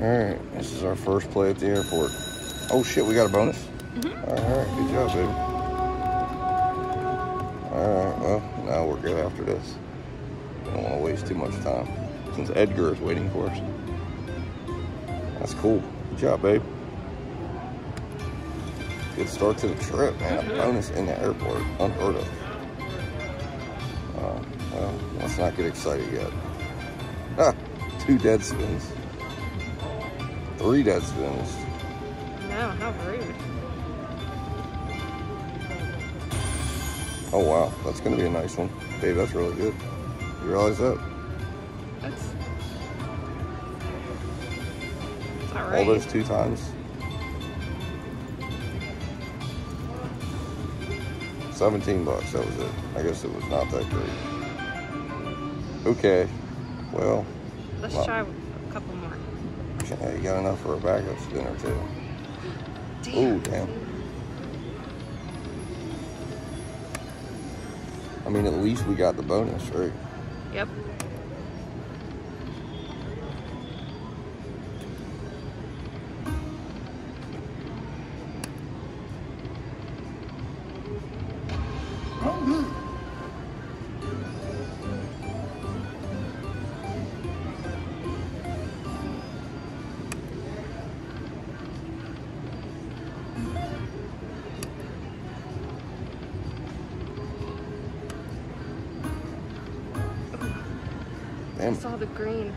Alright, this is our first play at the airport. Oh shit, we got a bonus? Mm-hmm. Alright, good job, baby. Alright, well, now we're good after this. Don't want to waste too much time since Edgar is waiting for us. That's cool. Good job, babe. Good start to the trip, man. A bonus in the airport. Unheard of. Well, let's not get excited yet. Ah, 2 dead spins. 3 dead spins. No, how rude. Oh, wow. That's going to be a nice one. Babe, that's really good. You realize that? That's all right. All those 2 times. 17 bucks, that was it. I guess it was not that great. Okay, well. Let's try a couple more. Yeah, you got enough for a backup spinner too. Damn. Oh, damn. I mean, at least we got the bonus, right? Yep. Damn. I saw the green.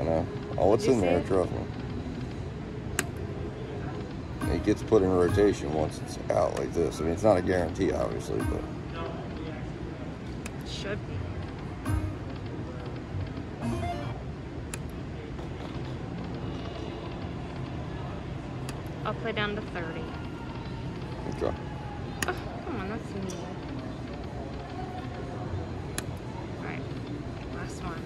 I know. Oh, it's in there, trust me. It gets put in rotation once it's out like this. I mean, it's not a guarantee, obviously, but... It should be. I'll play down to 30. Okay. Oh, come on, that's mean. Alright, last one.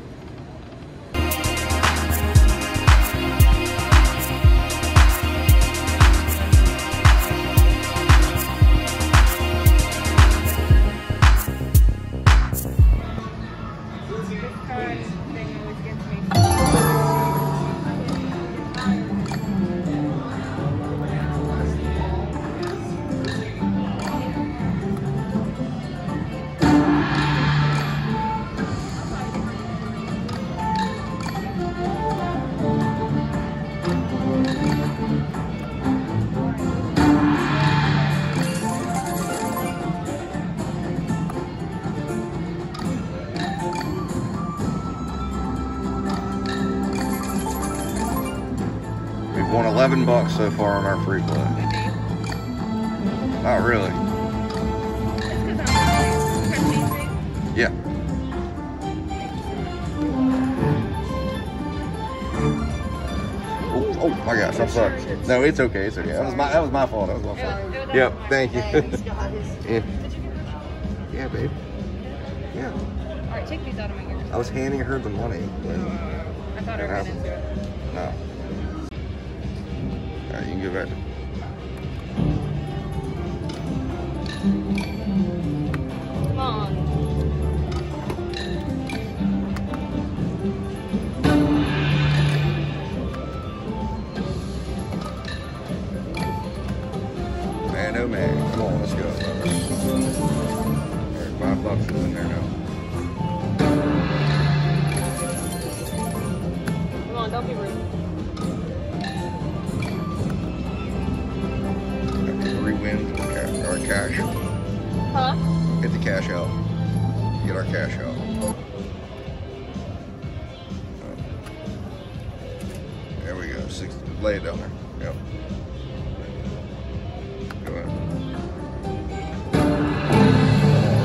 Won 11 bucks so far on our free play. Not really. Yeah. Oh my gosh, I'm sorry. No, it's okay. It's okay. That was my fault. That was my fault. Yep. Thank you. Yeah, babe. Yeah. All right, take these out of my ears. I was handing her the money. I thought I ran into it. No. Alright, you can get back. Come on. Man, oh man. Come on, let's go. Alright, $5 is in there now. Come on, don't be rude. Our cash. Huh? Get the cash out. Get our cash out. There we go. 60. Lay it down there. Yep. Go ahead.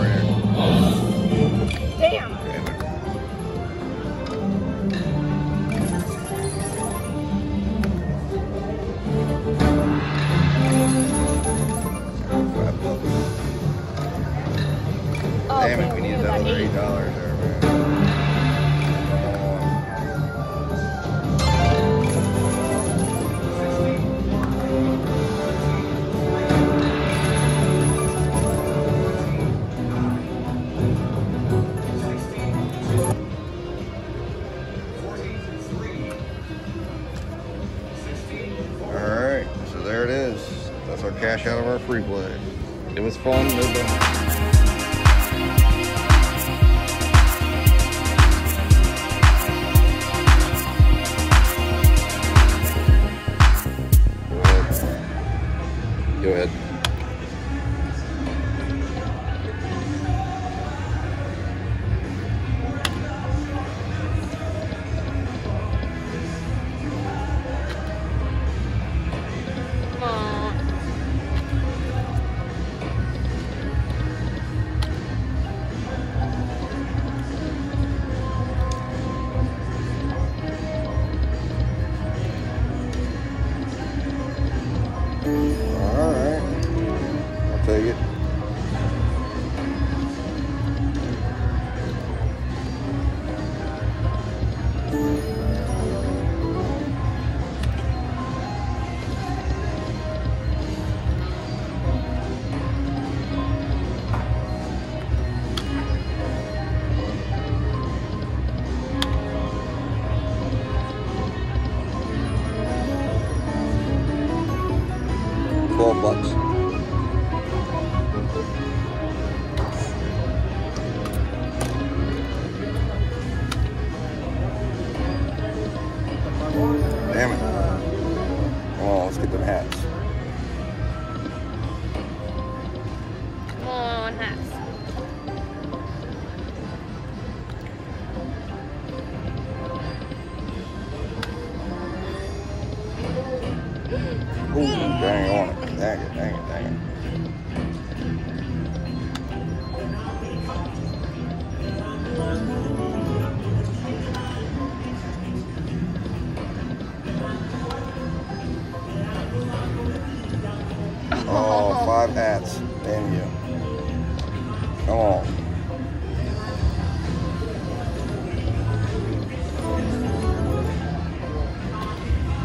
Right here. Damn. Damn it, we needed that other $8 there, man. It was fun. Go ahead. $12. Damn it. Oh, let's get them hats. Come on, hats. Ooh, dang on it. Dang it, dang it, dang it. Oh, 5 hats. Damn you. Come on.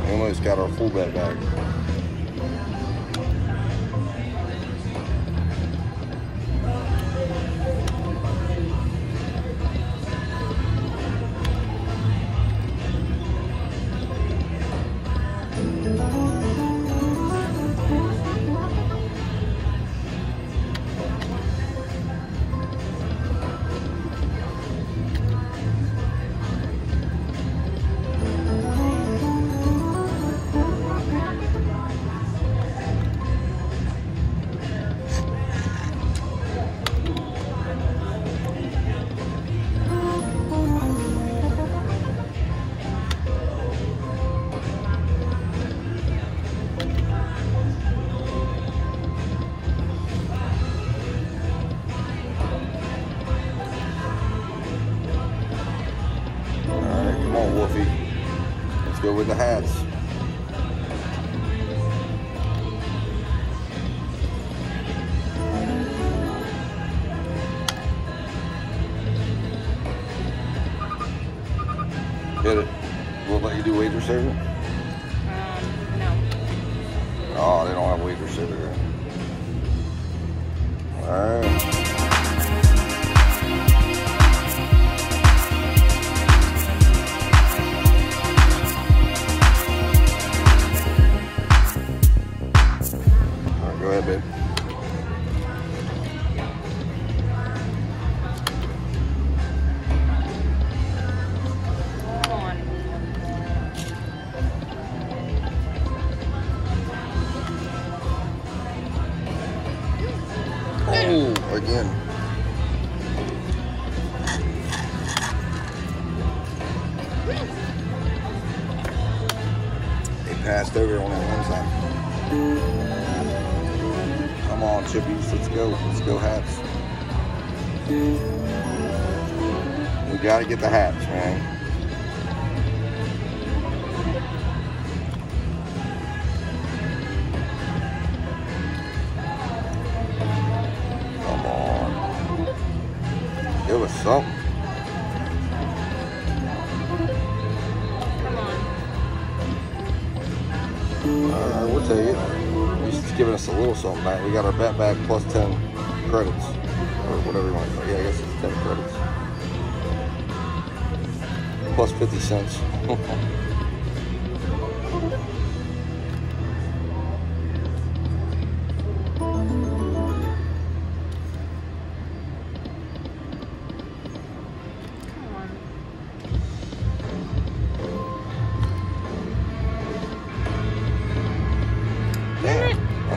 We almost got our full bet back. Let's go with the hats. Hit it. Will they let you do wager saver? No. Oh, they don't have wager saver there. All right. Go ahead, babe. Oh, again. They passed over on that one side. Come on, Chippies, let's go. Let's go, hats. We gotta get the hats, man. Come on. Give us something. Come on. All right, we'll take it. He's giving us a little something back. We got our bet back plus 10 credits. Or whatever you want to call it. Yeah, I guess it's 10 credits. Plus 50 cents.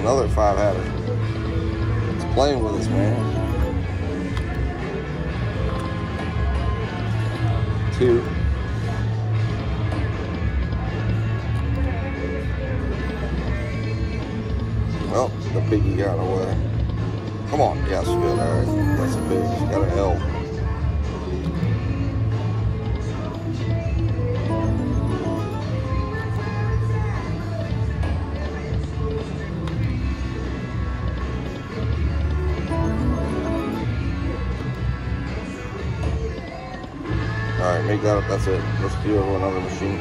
Another five hatter. It's playing with us, man. Two. Well, the piggy got away. Come on, yes, good. All right, that's a pig. She got an L. Alright, make that up, that's it. Let's do another machine.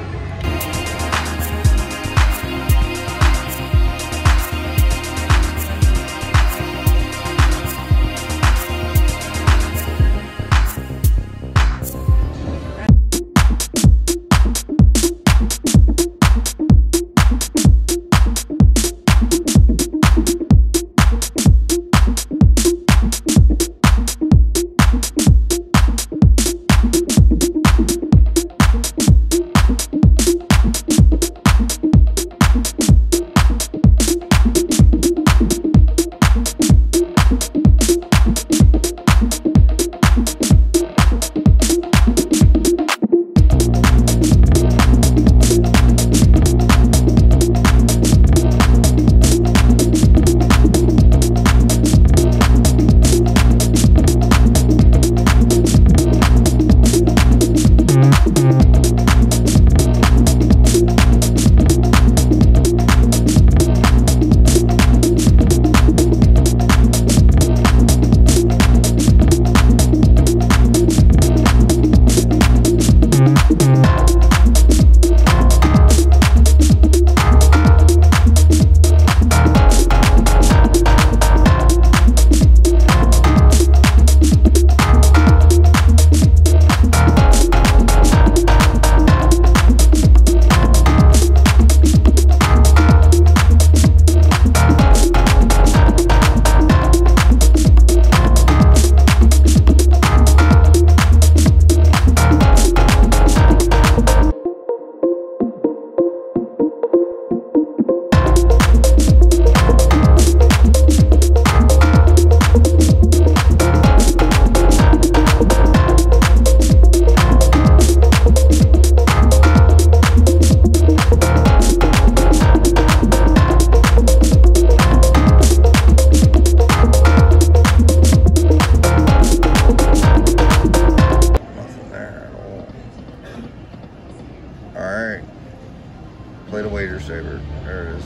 Play the wager saver. There it is.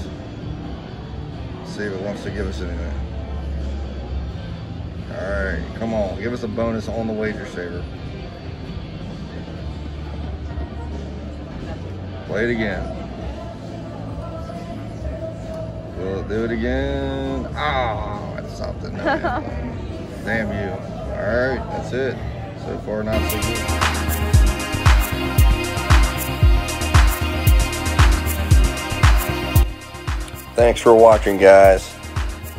See if it wants to give us anything. Alright, come on. Give us a bonus on the wager saver. Play it again. Will it do it again? Ah, oh, it stopped it. Damn you. Alright, that's it. So far, not so good. Thanks for watching, guys.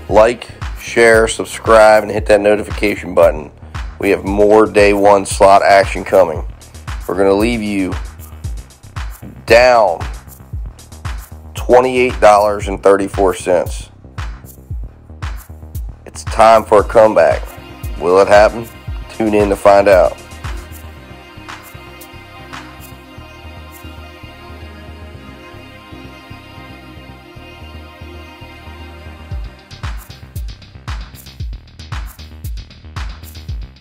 Like, share, subscribe, and hit that notification button. We have more day one slot action coming. We're going to leave you down $28.34. It's time for a comeback. Will it happen? Tune in to find out.